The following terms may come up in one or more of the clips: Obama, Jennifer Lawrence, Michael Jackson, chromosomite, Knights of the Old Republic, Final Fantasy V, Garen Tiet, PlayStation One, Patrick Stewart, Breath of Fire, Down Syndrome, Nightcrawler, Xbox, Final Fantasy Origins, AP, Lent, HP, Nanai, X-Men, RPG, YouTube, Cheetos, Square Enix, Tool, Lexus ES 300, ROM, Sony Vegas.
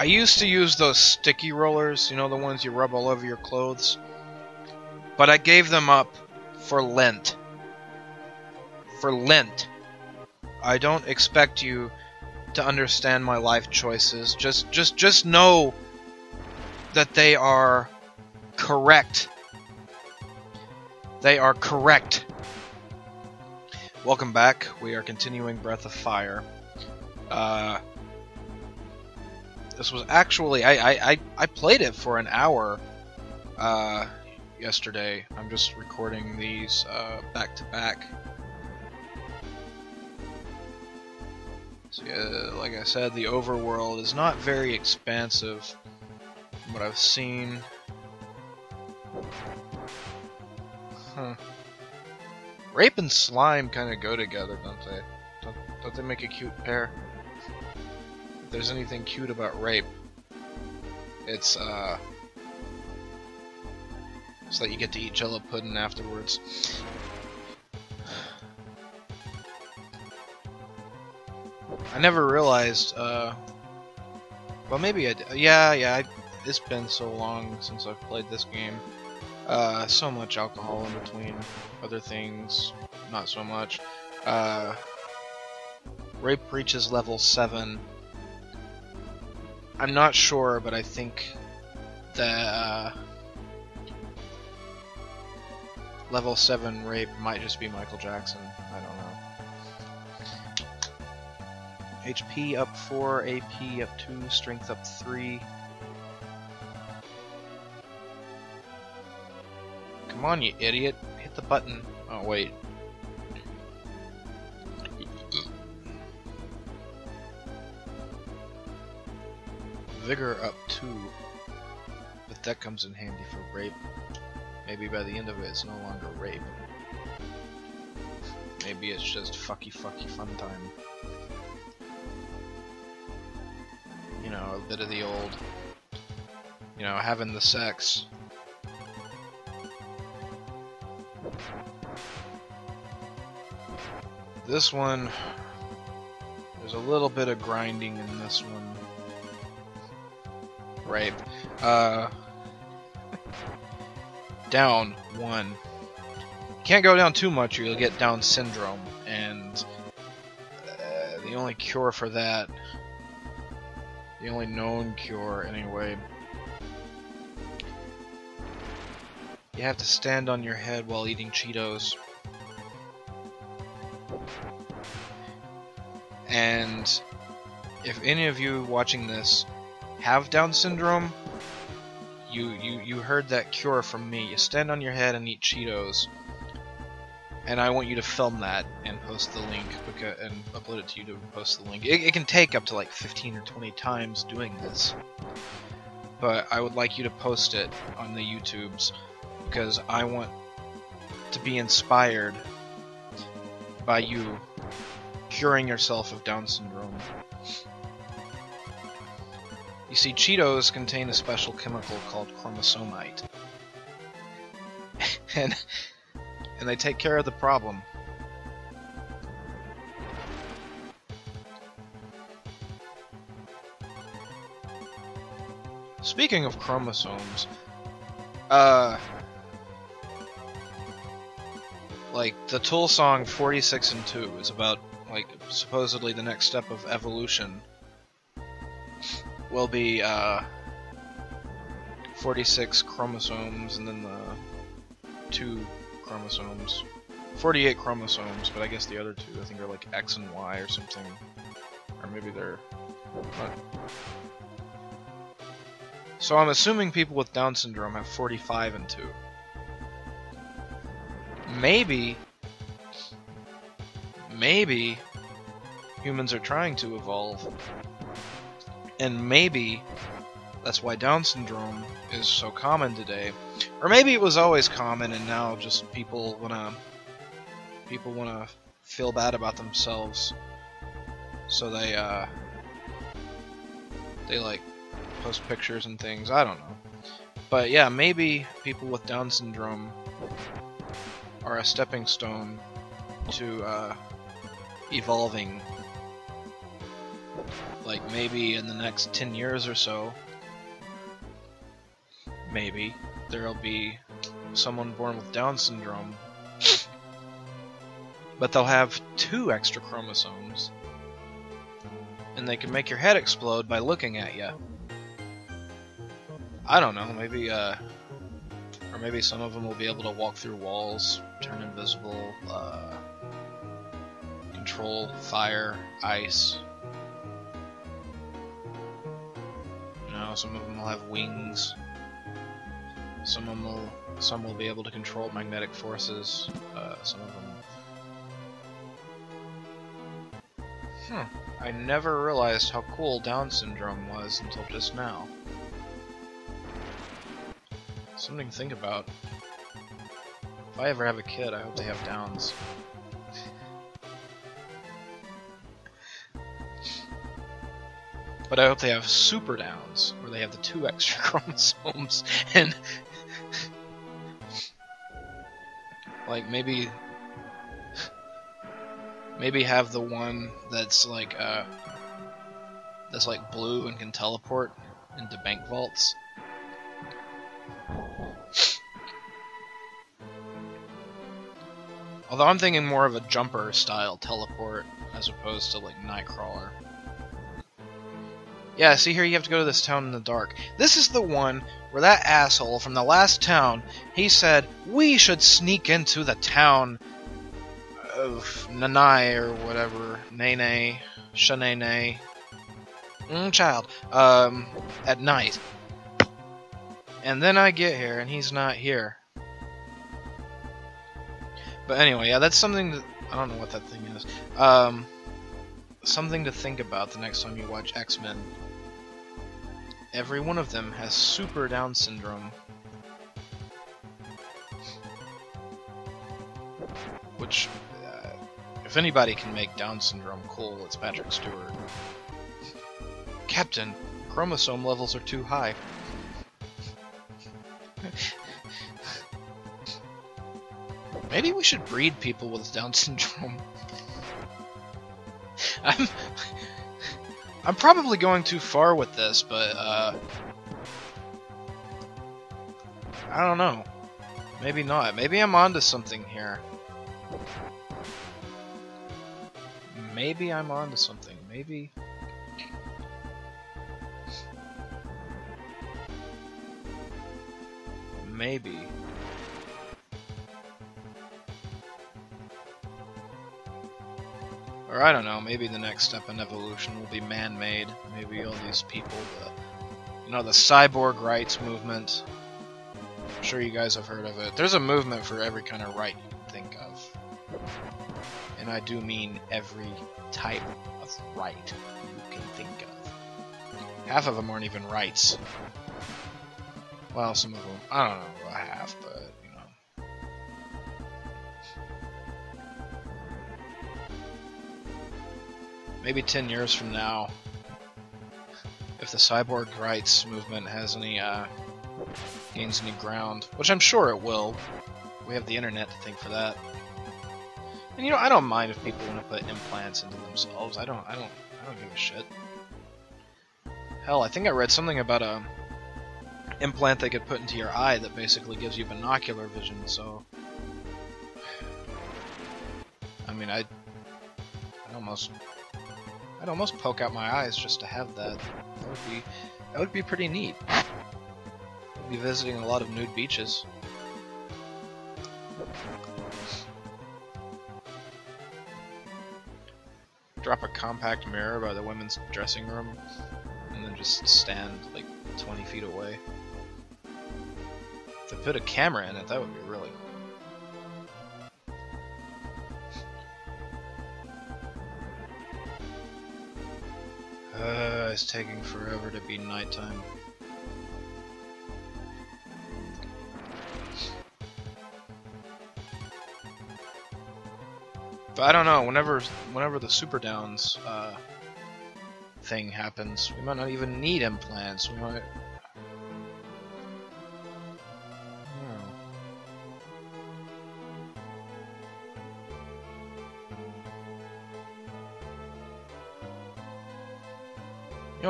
I used to use those sticky rollers, you know, the ones you rub all over your clothes. But I gave them up for Lent. For Lent. I don't expect you to understand my life choices. Just know that they are correct. They are correct. Welcome back. We are continuing Breath of Fire. This was actually I played it for an hour yesterday. I'm just recording these back to back. So, yeah, like I said, the overworld is not very expansive from what I've seen. Huh. Rape and slime kind of go together, don't they? Don't they make a cute pair? If there's anything cute about rape, it's that you get to eat jello pudding afterwards. I never realized, well, maybe I did. Yeah, it's been so long since I've played this game. So much alcohol in between, other things, not so much. Rape reaches level 7. I'm not sure, but I think that level 7 rape might just be Michael Jackson. I don't know. HP up 4, AP up 2, strength up 3. Come on, you idiot. Hit the button. Oh, wait. Vigor up 2. But that comes in handy for rape. Maybe by the end of it, it's no longer rape. Maybe it's just fucky fun time. You know, a bit of the old, you know, having the sex. This one, there's a little bit of grinding in this one. Rape. Down 1. Can't go down too much or you'll get Down Syndrome, and the only cure for that, the only known cure, anyway. You have to stand on your head while eating Cheetos. And if any of you watching this have Down syndrome, you heard that cure from me. You stand on your head and eat Cheetos. And I want you to film that and post the link, and upload it to YouTube and post the link. It can take up to like 15 or 20 times doing this, but I would like you to post it on the YouTubes because I want to be inspired by you curing yourself of Down syndrome. You see, Cheetos contain a special chemical called chromosomite. And they take care of the problem. Speaking of chromosomes, like the Tool song 46 and 2 is about, like, supposedly the next step of evolution will be 46 chromosomes and then the 2 chromosomes. 48 chromosomes, but I guess the other 2 I think are like X and Y or something. Or maybe they're not. So I'm assuming people with Down syndrome have 45 and 2. Maybe humans are trying to evolve. And maybe that's why Down syndrome is so common today. Or maybe it was always common and now just people wanna feel bad about themselves, so they like post pictures and things, I don't know. But yeah, maybe people with Down syndrome are a stepping stone to evolving. like maybe in the next 10 years or so, maybe there'll be someone born with Down syndrome, but they'll have 2 extra chromosomes, and they can make your head explode by looking at you. I don't know, maybe or maybe some of them will be able to walk through walls, turn invisible, control fire, ice. You know, some of them will have wings. Some will be able to control magnetic forces. Some of them. I never realized how cool Down syndrome was until just now. Something to think about. If I ever have a kid, I hope they have Downs. But I hope they have super Downs, where they have the 2 extra chromosomes, and like maybe have the one that's like blue and can teleport into bank vaults. Although I'm thinking more of a jumper style teleport as opposed to like Nightcrawler. Yeah, see here you have to go to this town in the dark. This is the one where that asshole from the last town, he said, we should sneak into the town of Nanai or whatever, Nanai, Shananai, at night. And then I get here and he's not here. But anyway, yeah, that's something that, I don't know what that thing is. Something to think about the next time you watch X-Men. Every one of them has super Down syndrome. Which, if anybody can make Down syndrome cool, it's Patrick Stewart. Captain, chromosome levels are too high. Maybe we should breed people with Down syndrome. I'm probably going too far with this, but I don't know. Maybe not. Maybe I'm onto something here. Maybe I'm onto something. Maybe. Maybe. Or I don't know, maybe the next step in evolution will be man-made. Maybe all these people, the cyborg rights movement. I'm sure you guys have heard of it. There's a movement for every kind of right you can think of. And I do mean every type of right you can think of. Half of them aren't even rights. Well, some of them, I don't know, half, but... Maybe 10 years from now, if the cyborg rights movement has any, gains any ground, which I'm sure it will. We have the internet to thank for that. And you know, I don't mind if people want to put implants into themselves. I don't give a shit. Hell, I think I read something about a implant they could put into your eye that basically gives you binocular vision, so... I mean, I'd almost poke out my eyes just to have that. That would be pretty neat. I'd be visiting a lot of nude beaches. Drop a compact mirror by the women's dressing room, and then just stand like 20 feet away. If they put a camera in it, that would be really cool. It's taking forever to be nighttime. But I don't know, whenever the Super Downs thing happens, we might not even need implants. We might...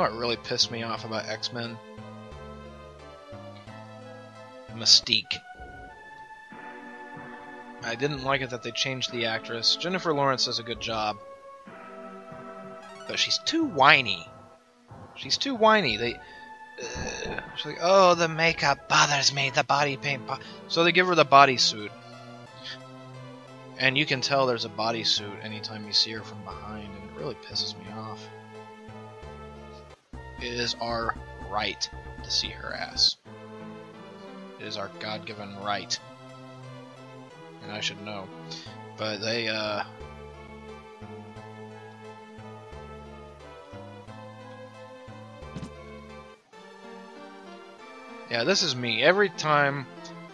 know what really pissed me off about X-Men? Mystique. I didn't like it that they changed the actress. Jennifer Lawrence does a good job, but she's too whiny. She's too whiny. She's like, oh, the makeup bothers me, the body paint. So they give her the bodysuit, and you can tell there's a bodysuit anytime you see her from behind, and it really pisses me off. It is our right to see her ass. It is our God-given right. And I should know. But they, yeah, this is me. Every time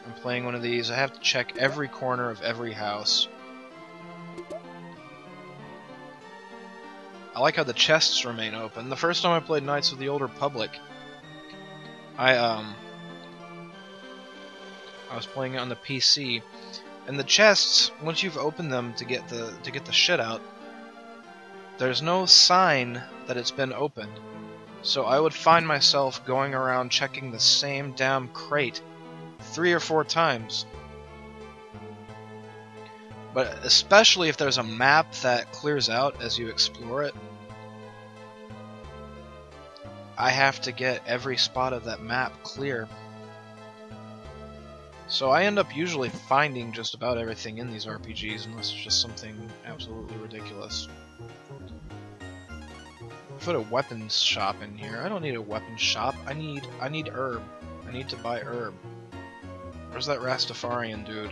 I'm playing one of these, I have to check every corner of every house. I like how the chests remain open. The first time I played Knights of the Old Republic, I was playing it on the PC, and the chests, once you've opened them to get the shit out, there's no sign that it's been opened. So I would find myself going around checking the same damn crate 3 or 4 times. But especially if there's a map that clears out as you explore it, I have to get every spot of that map clear. So I end up usually finding just about everything in these RPGs, unless it's just something absolutely ridiculous. Put a weapons shop in here. I don't need a weapons shop. I need herb. I need to buy herb. Where's that Rastafarian dude?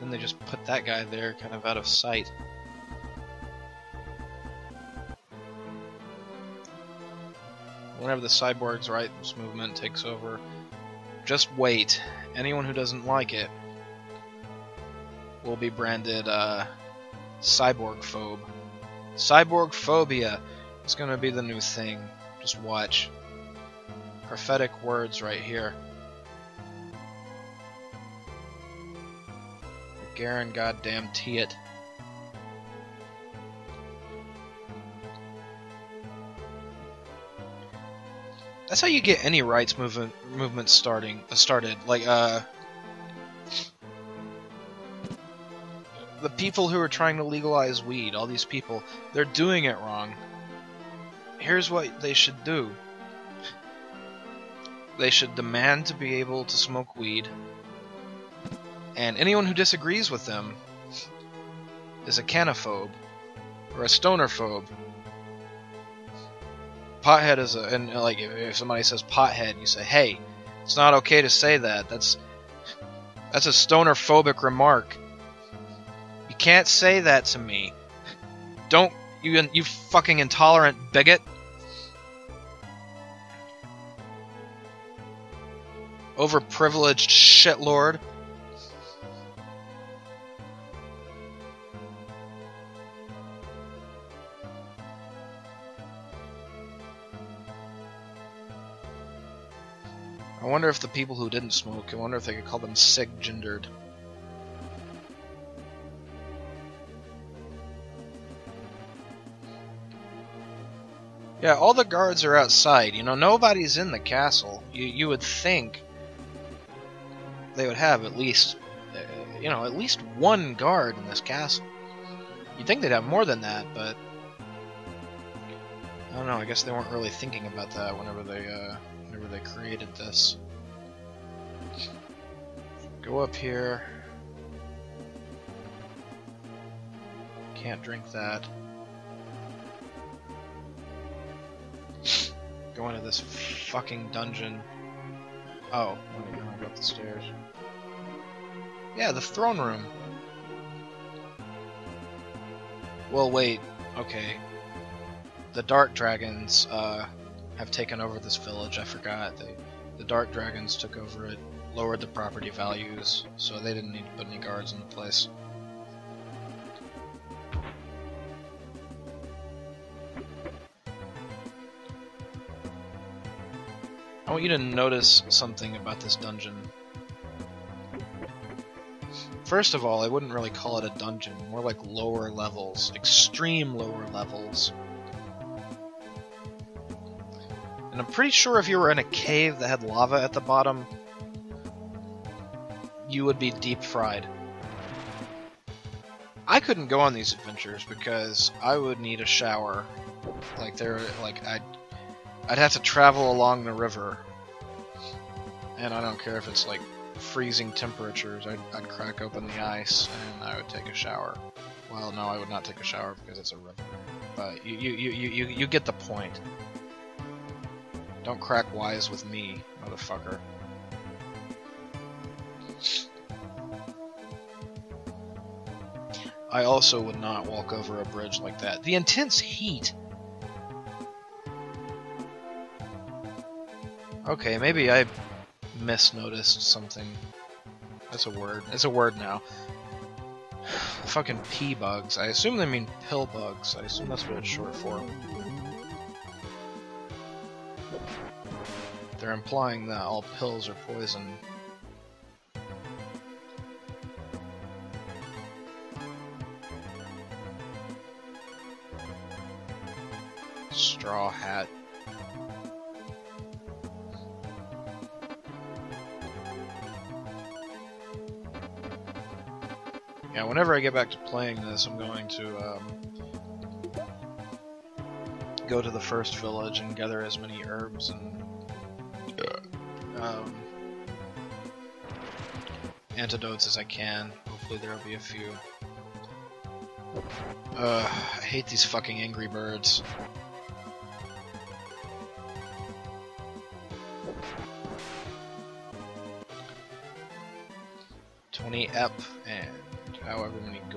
Then they just put that guy there, kind of out of sight. Whenever the cyborg's rights movement takes over, just wait. Anyone who doesn't like it will be branded cyborg-phobe. Cyborg phobia is going to be the new thing. Just watch. Prophetic words right here. Garen goddamn Tiet. That's how you get any rights movement started. Like, the people who are trying to legalize weed, all these people, they're doing it wrong. Here's what they should do. They should demand to be able to smoke weed, and anyone who disagrees with them is a canophobe or a stonerphobe. Pothead is a, and like if somebody says pothead, you say, hey, it's not okay to say that. That's a stoner phobic remark. You can't say that to me. Don't you fucking intolerant bigot. Overprivileged shitlord. I wonder if the people who didn't smoke, I wonder if they could call them sig-gendered. Yeah, all the guards are outside. You know, nobody's in the castle. You would think they would have at least, you know, at least one guard in this castle. You'd think they'd have more than that, but I don't know. I guess they weren't really thinking about that whenever they created this. Go up here. Can't drink that. Go into this fucking dungeon. Oh, I'm gonna go up the stairs. Yeah, the throne room. Well, wait. Okay. The Dark Dragons, have taken over this village. I forgot. The Dark Dragons took over it, lowered the property values, so they didn't need to put any guards in the place. I want you to notice something about this dungeon. First of all, I wouldn't really call it a dungeon, more like lower levels, extreme lower levels. And I'm pretty sure if you were in a cave that had lava at the bottom, you would be deep fried. I couldn't go on these adventures because I would need a shower. Like I'd have to travel along the river, and I don't care if it's like freezing temperatures. I'd crack open the ice and I would take a shower. Well, no, I would not take a shower because it's a river. But you get the point. Don't crack wise with me, motherfucker. I also would not walk over a bridge like that. The intense heat! Okay, maybe I misnoticed something. That's a word. It's a word now. Fucking pea bugs. I assume they mean pill bugs. I assume that's what it's short for. They're implying that all pills are poison. Straw hat. Yeah, whenever I get back to playing this, I'm going to go to the first village and gather as many herbs and antidotes as I can. Hopefully there'll be a few. I hate these fucking angry birds. Ep and however many go.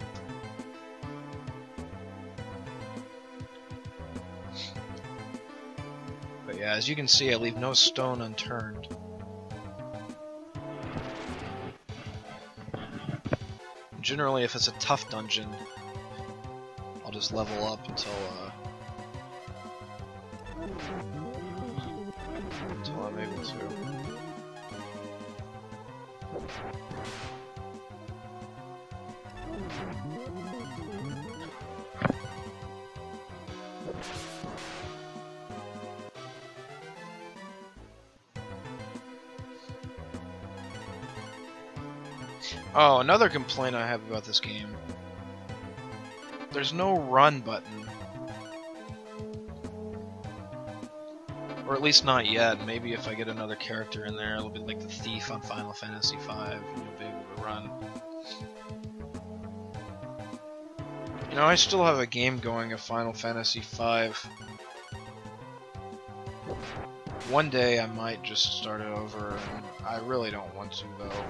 But yeah, as you can see, I leave no stone unturned. Generally, if it's a tough dungeon, I'll just level up until I'm able to. Oh, another complaint I have about this game. There's no run button. Or at least not yet. Maybe if I get another character in there, it'll be like the thief on Final Fantasy V, and you'll be able to run. You know, I still have a game going of Final Fantasy V. One day I might just start it over, and I really don't want to, though.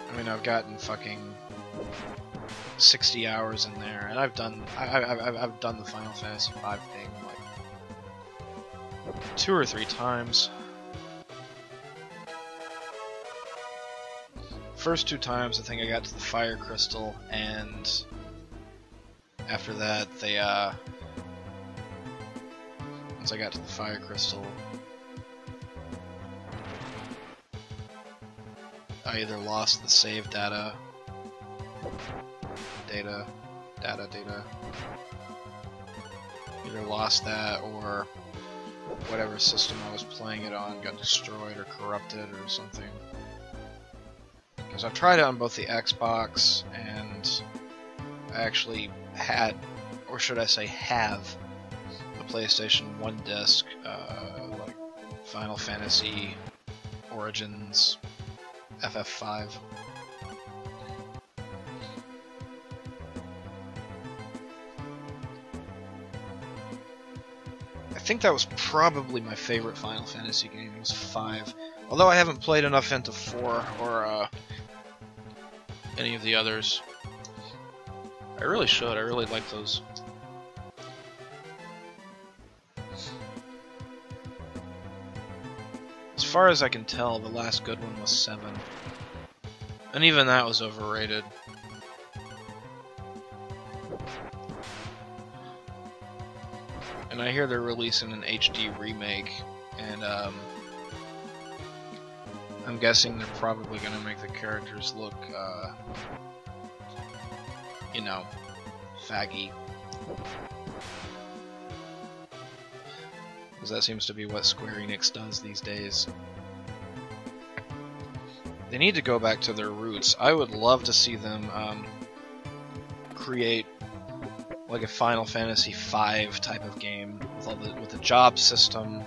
I mean, I've gotten fucking 60 hours in there, and I've done the Final Fantasy V thing like 2 or 3 times. First 2 times, I think I got to the fire crystal, and after that, they once I got to the fire crystal, I either lost the save data, either lost that or whatever system I was playing it on got destroyed or corrupted or something. Because I've tried it on both the Xbox and I actually had, or should I say have, a PlayStation One disc, like Final Fantasy Origins. FF5. I think that was probably my favorite Final Fantasy game, was 5. Although I haven't played enough into 4 or any of the others. I really should, I really like those. As far as I can tell, the last good one was 7, and even that was overrated. And I hear they're releasing an HD remake, and I'm guessing they're probably going to make the characters look, you know, faggy. Because that seems to be what Square Enix does these days. They need to go back to their roots. I would love to see them create like a Final Fantasy V type of game with all the with a job system,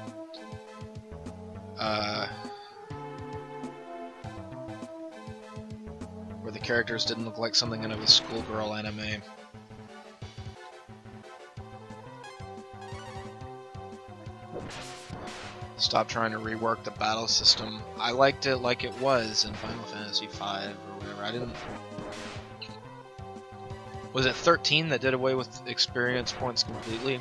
where the characters didn't look like something out of a schoolgirl anime. Stop trying to rework the battle system. I liked it like it was in Final Fantasy V or whatever. I didn't... Was it 13 that did away with experience points completely?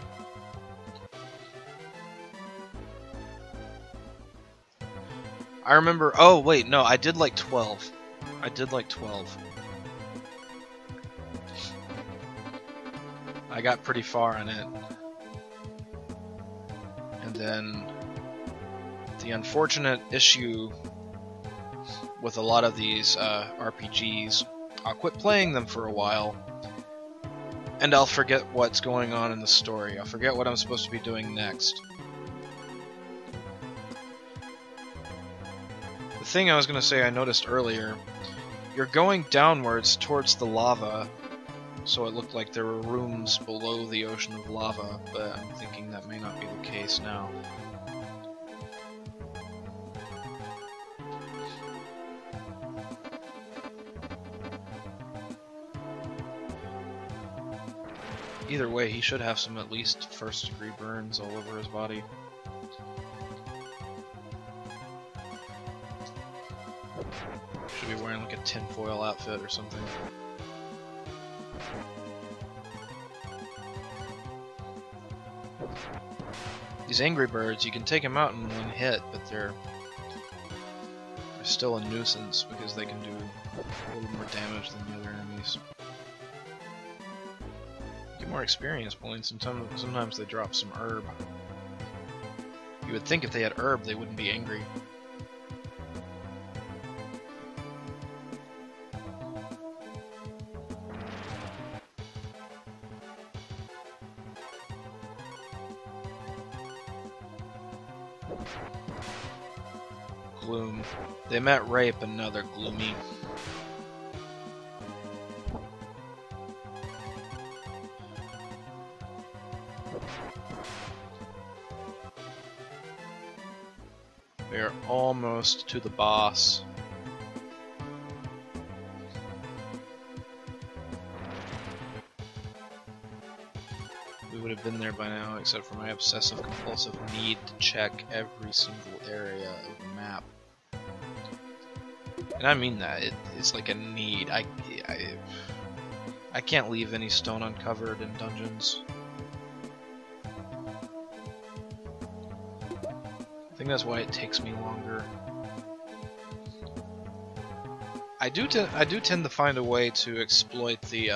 I remember... Oh, wait, no, I did like 12. I did like 12. I got pretty far in it. And then... the unfortunate issue with a lot of these RPGs, I'll quit playing them for a while, and I'll forget what's going on in the story. I'll forget what I'm supposed to be doing next. The thing I was going to say I noticed earlier, you're going downwards towards the lava, so it looked like there were rooms below the ocean of lava, but I'm thinking that may not be the case now. Either way, he should have some at least first-degree burns all over his body. Should be wearing like a tinfoil outfit or something. These Angry Birds, you can take them out in one hit, but they're still a nuisance because they can do a little more damage than the other enemies. More experience points, and sometimes they drop some herb. You would think if they had herb, they wouldn't be angry. Gloom. They met rape, another gloomy. They are almost to the boss. We would have been there by now, except for my obsessive compulsive need to check every single area of the map. And I mean that, it's like a need. I can't leave any stone uncovered in dungeons. I think that's why it takes me longer. I do tend to find a way to exploit the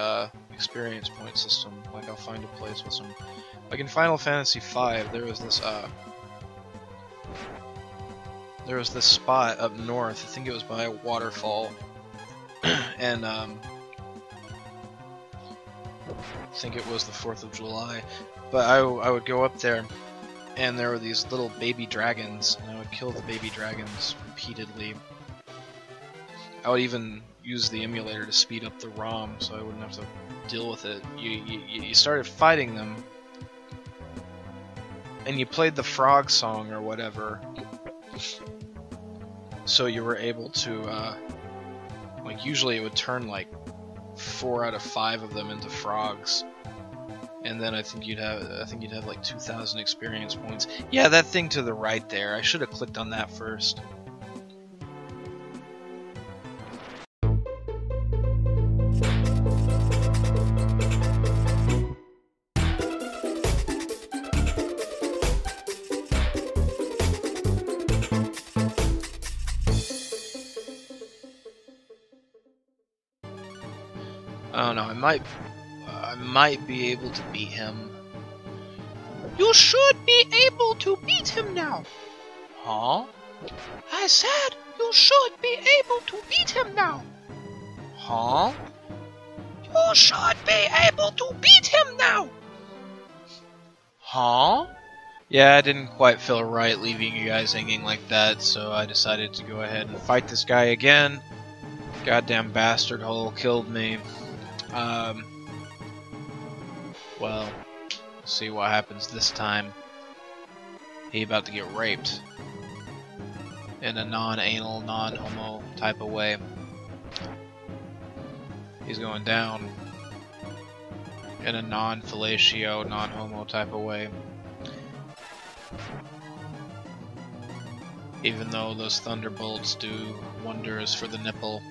experience point system. Like I'll find a place with some, like in Final Fantasy V, there was this spot up north. I think it was by a waterfall, and I think it was the 4th of July. But I would go up there. And there were these little baby dragons, and I would kill the baby dragons repeatedly. I would even use the emulator to speed up the ROM, so I wouldn't have to deal with it. You started fighting them, and you played the frog song or whatever, so you were able to, like usually it would turn like 4 out of 5 of them into frogs. And then I think you'd have like 2,000 experience points. Yeah, that thing to the right there. I should have clicked on that first. Oh no, I might be able to beat him. You should be able to beat him now. Huh? I said You should be able to beat him now. Huh? You should be able to beat him now. Huh? Yeah, I didn't quite feel right leaving you guys hanging like that, so I decided to go ahead and fight this guy again. Goddamn bastard hole killed me. Well, see what happens this time. He about to get raped. In a non-anal, non-homo type of way. He's going down. In a non-fellatio, non-homo type of way. Even though those thunderbolts do wonders for the nipple.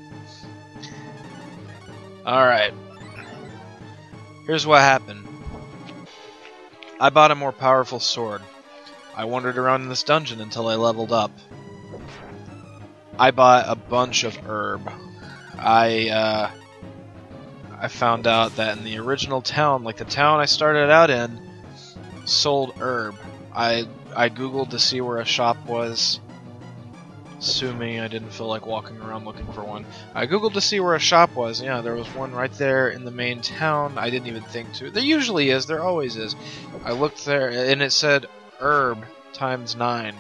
Alright. Here's what happened. I bought a more powerful sword. I wandered around in this dungeon until I leveled up. I bought a bunch of herb. I found out that in the original town, like the town I started out in, sold herb. I googled to see where a shop was, assuming I didn't feel like walking around looking for one. I googled to see where a shop was. Yeah, there was one right there in the main town. I didn't even think to. There usually is. There always is. I looked there, and it said herb times 9.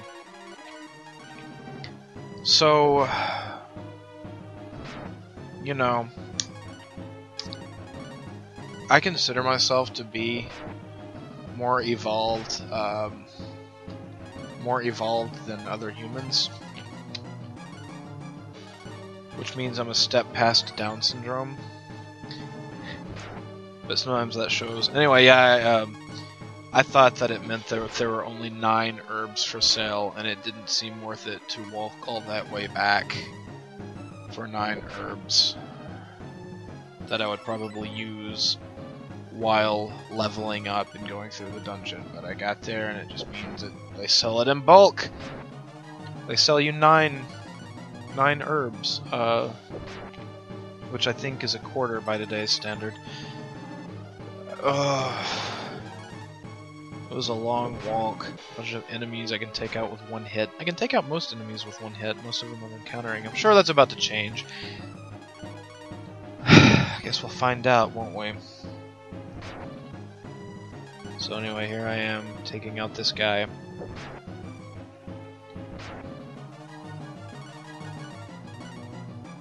So, you know, I consider myself to be more evolved than other humans, which means I'm a step past Down Syndrome, but sometimes that shows. Anyway, yeah, I thought that it meant that there were only 9 herbs for sale, and it didn't seem worth it to walk all that way back for 9 herbs that I would probably use while leveling up and going through the dungeon. But I got there, and it just means that they sell it in bulk. They sell you 9 herbs, which I think is a quarter by today's standard. It was a long walk. A bunch of enemies I can take out with one hit. I can take out most enemies with one hit. Most of them I'm encountering. I'm sure that's about to change. I guess we'll find out, won't we? So anyway, here I am, taking out this guy.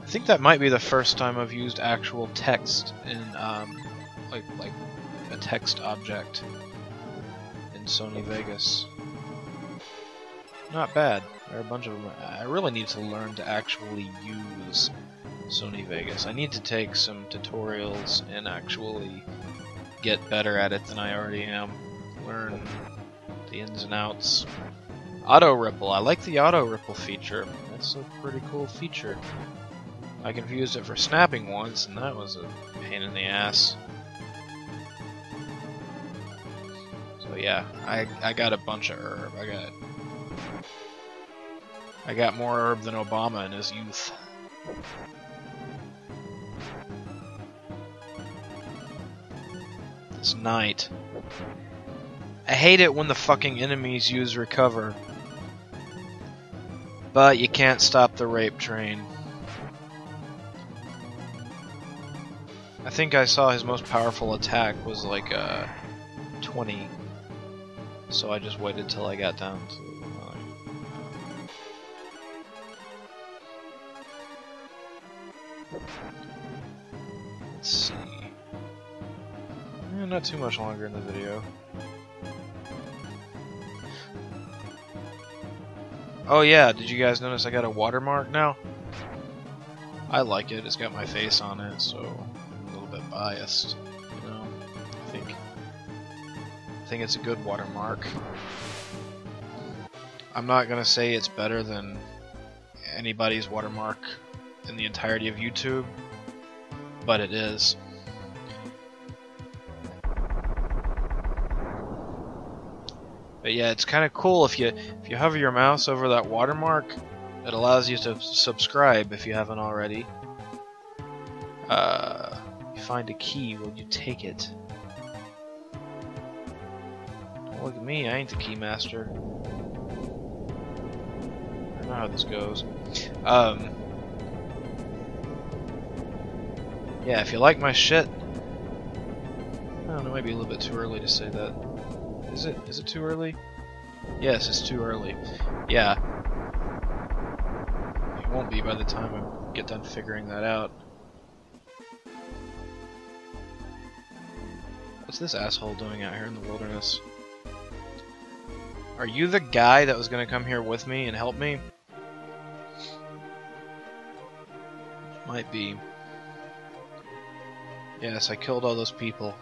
I think that might be the first time I've used actual text in, like a text object in Sony Vegas. Not bad. There are a bunch of them. I really need to learn to actually use Sony Vegas. I need to take some tutorials and actually get better at it than I already am. Learn the ins and outs. Auto ripple. I like the auto ripple feature. That's a pretty cool feature. I confused it for snapping once, and that was a pain in the ass. So yeah, I got a bunch of herb. I got more herb than Obama in his youth. Night. I hate it when the fucking enemies use recover, but you can't stop the rape train. I think I saw his most powerful attack was like 20, so I just waited till I got down to let's see. Not too much longer in the video. Oh yeah, did you guys notice I got a watermark now? I like it. It's got my face on it, so I'm a little bit biased. You know, I think it's a good watermark. I'm not gonna say it's better than anybody's watermark in the entirety of YouTube, but it is. But yeah, it's kind of cool if you hover your mouse over that watermark, it allows you to subscribe if you haven't already. You find a key, will you take it? Don't look at me, I ain't the key master. I know how this goes. Yeah, if you like my shit, I don't know, maybe a little bit too early to say that. Is it too early? Yes, it's too early. Yeah. It won't be by the time I get done figuring that out. What's this asshole doing out here in the wilderness? Are you the guy that was gonna come here with me and help me? Might be. Yes, I killed all those people.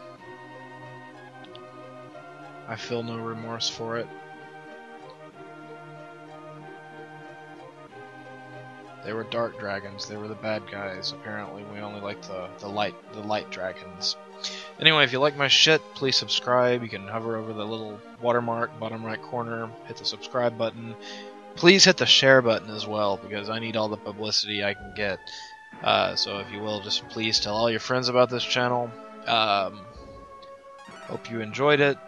I feel no remorse for it. They were dark dragons. They were the bad guys. Apparently, we only like the light dragons. Anyway, if you like my shit, please subscribe. You can hover over the little watermark, bottom right corner, hit the subscribe button. Please hit the share button as well, because I need all the publicity I can get. So if you will, just please tell all your friends about this channel. Hope you enjoyed it.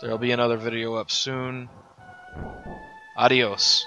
There'll be another video up soon. Adios.